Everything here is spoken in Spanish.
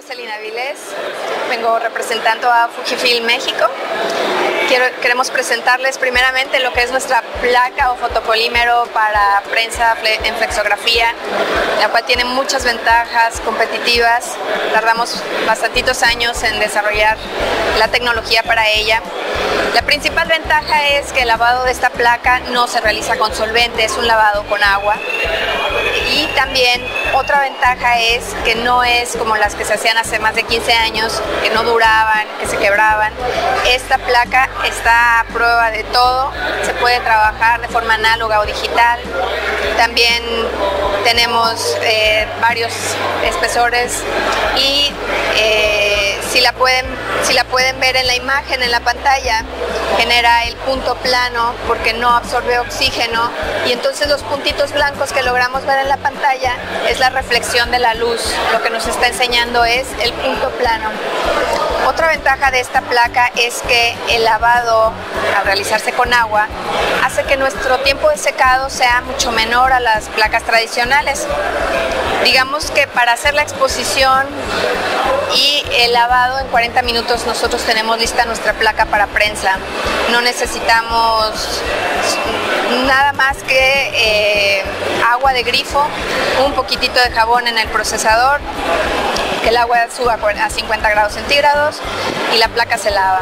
Jocelyn Avilés, vengo representando a Fujifilm México. Queremos presentarles primeramente lo que es nuestra placa o fotopolímero para prensa en flexografía, la cual tiene muchas ventajas competitivas. Tardamos bastantitos años en desarrollar la tecnología para ella. La principal ventaja es que el lavado de esta placa no se realiza con solvente, es un lavado con agua. Y también otra ventaja es que no es como las que se hacían hace más de 15 años, que no duraban, que se quebraban. Esta placa está a prueba de todo, se puede trabajar de forma análoga o digital. También tenemos varios espesores y si la pueden ver en la imagen, en la pantalla, genera el punto plano porque no absorbe oxígeno, y entonces los puntitos blancos que logramos ver en la pantalla es la reflexión de la luz. Lo que nos está enseñando es el punto plano. Otra ventaja de esta placa es que el lavado, al realizarse con agua, hace que nuestro tiempo de secado sea mucho menor a las placas tradicionales. Digamos que para hacer la exposición y el lavado en 40 minutos nosotros tenemos lista nuestra placa para prensa. No necesitamos nada más que agua de grifo, un poquitito de jabón en el procesador, que el agua suba a 50 grados centígrados y la placa se lava.